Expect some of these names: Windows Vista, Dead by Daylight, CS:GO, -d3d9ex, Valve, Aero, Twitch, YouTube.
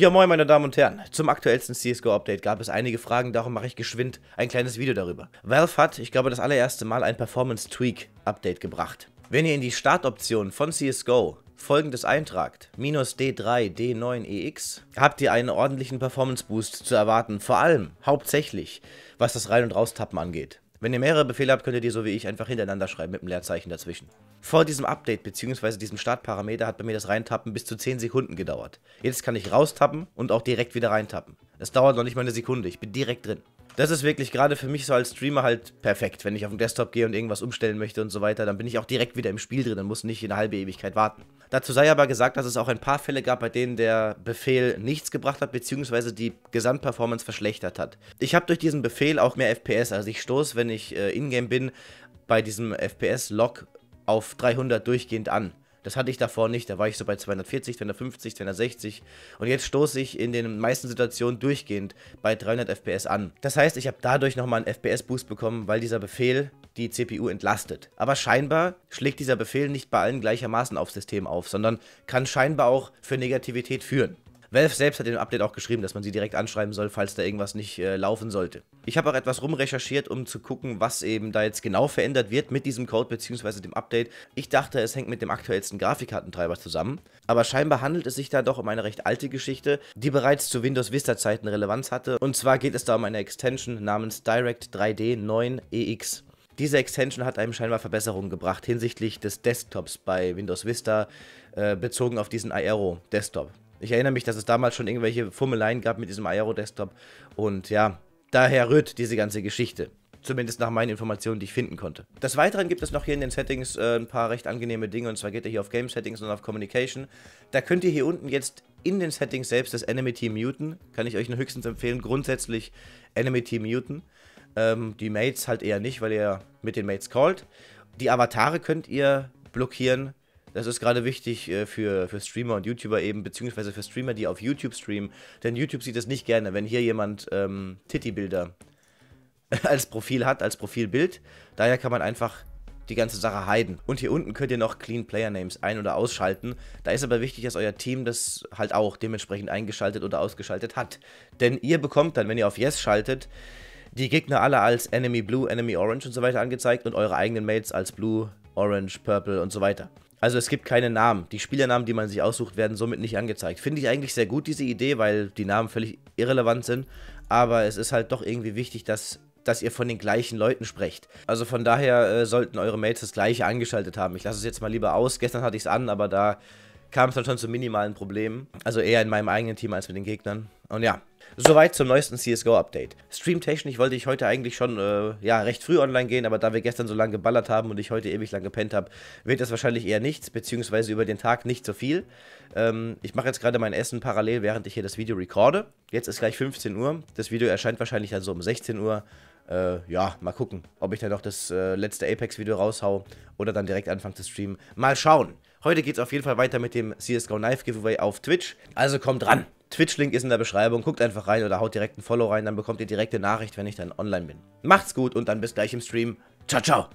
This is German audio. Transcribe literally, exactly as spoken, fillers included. Ja moin meine Damen und Herren, zum aktuellsten C S G O-Update gab es einige Fragen, darum mache ich geschwind ein kleines Video darüber. Valve hat, ich glaube das allererste Mal, ein Performance-Tweak-Update gebracht. Wenn ihr in die Startoption von C S G O folgendes eintragt, minus D drei D neun E X, habt ihr einen ordentlichen Performance-Boost zu erwarten, vor allem, hauptsächlich, was das Rein- und Raustappen angeht. Wenn ihr mehrere Befehle habt, könnt ihr die so wie ich einfach hintereinander schreiben mit einem Leerzeichen dazwischen. Vor diesem Update bzw. diesem Startparameter hat bei mir das Reintappen bis zu zehn Sekunden gedauert. Jetzt kann ich raustappen und auch direkt wieder reintappen. Es dauert noch nicht mal eine Sekunde, ich bin direkt drin. Das ist wirklich gerade für mich so als Streamer halt perfekt. Wenn ich auf den Desktop gehe und irgendwas umstellen möchte und so weiter, dann bin ich auch direkt wieder im Spiel drin und muss nicht eine halbe Ewigkeit warten. Dazu sei aber gesagt, dass es auch ein paar Fälle gab, bei denen der Befehl nichts gebracht hat, beziehungsweise die Gesamtperformance verschlechtert hat. Ich habe durch diesen Befehl auch mehr F P S, also ich stoße, wenn ich äh, in-game bin, bei diesem F P S-Log auf dreihundert durchgehend an. Das hatte ich davor nicht, da war ich so bei zweihundertvierzig, zweihundertfünfzig, zweihundertsechzig und jetzt stoße ich in den meisten Situationen durchgehend bei dreihundert F P S an. Das heißt, ich habe dadurch nochmal einen F P S-Boost bekommen, weil dieser Befehl die C P U entlastet. Aber scheinbar schlägt dieser Befehl nicht bei allen gleichermaßen aufs System auf, sondern kann scheinbar auch für Negativität führen. Valve selbst hat in dem Update auch geschrieben, dass man sie direkt anschreiben soll, falls da irgendwas nicht äh, laufen sollte. Ich habe auch etwas rumrecherchiert, um zu gucken, was eben da jetzt genau verändert wird mit diesem Code bzw. dem Update. Ich dachte, es hängt mit dem aktuellsten Grafikkartentreiber zusammen, aber scheinbar handelt es sich da doch um eine recht alte Geschichte, die bereits zu Windows Vista Zeiten Relevanz hatte. Und zwar geht es da um eine Extension namens Direct drei D neun E X. Diese Extension hat einem scheinbar Verbesserungen gebracht hinsichtlich des Desktops bei Windows Vista, äh, bezogen auf diesen Aero Desktop. Ich erinnere mich, dass es damals schon irgendwelche Fummeleien gab mit diesem Aero-Desktop und ja, daher rührt diese ganze Geschichte. Zumindest nach meinen Informationen, die ich finden konnte. Des Weiteren gibt es noch hier in den Settings äh, ein paar recht angenehme Dinge und zwar geht ihr hier auf Game Settings und auf Communication. Da könnt ihr hier unten jetzt in den Settings selbst das Enemy Team muten. Kann ich euch nur höchstens empfehlen, grundsätzlich Enemy Team muten. Ähm, die Mates halt eher nicht, weil ihr mit den Mates callt. Die Avatare könnt ihr blockieren. Das ist gerade wichtig für, für Streamer und YouTuber eben, beziehungsweise für Streamer, die auf YouTube streamen. Denn YouTube sieht es nicht gerne, wenn hier jemand ähm, Titty-Bilder als Profil hat, als Profilbild. Daher kann man einfach die ganze Sache hiden. Und hier unten könnt ihr noch Clean Player Names ein- oder ausschalten. Da ist aber wichtig, dass euer Team das halt auch dementsprechend eingeschaltet oder ausgeschaltet hat. Denn ihr bekommt dann, wenn ihr auf Yes schaltet, die Gegner alle als Enemy Blue, Enemy Orange und so weiter angezeigt und eure eigenen Mates als Blue, Orange, Purple und so weiter. Also es gibt keine Namen. Die Spielernamen, die man sich aussucht, werden somit nicht angezeigt. Finde ich eigentlich sehr gut, diese Idee, weil die Namen völlig irrelevant sind. Aber es ist halt doch irgendwie wichtig, dass, dass ihr von den gleichen Leuten sprecht. Also von daher äh, sollten eure Mates das Gleiche angeschaltet haben. Ich lasse es jetzt mal lieber aus. Gestern hatte ich es an, aber da kam es dann schon zu minimalen Problemen. Also eher in meinem eigenen Team als mit den Gegnern. Und ja, soweit zum neuesten C S G O-Update. Streamtechnisch wollte ich heute eigentlich schon äh, ja, recht früh online gehen, aber da wir gestern so lange geballert haben und ich heute ewig lang gepennt habe, wird das wahrscheinlich eher nichts, beziehungsweise über den Tag nicht so viel. Ähm, ich mache jetzt gerade mein Essen parallel, während ich hier das Video recorde. Jetzt ist gleich fünfzehn Uhr. Das Video erscheint wahrscheinlich dann so um sechzehn Uhr. Äh, ja, mal gucken, ob ich dann noch das äh, letzte Apex-Video raushau oder dann direkt anfange zu streamen. Mal schauen. Heute geht es auf jeden Fall weiter mit dem C S G O Knife Giveaway auf Twitch. Also kommt ran. Twitch-Link ist in der Beschreibung. Guckt einfach rein oder haut direkt ein Follow rein. Dann bekommt ihr direkte Nachricht, wenn ich dann online bin. Macht's gut und dann bis gleich im Stream. Ciao, ciao.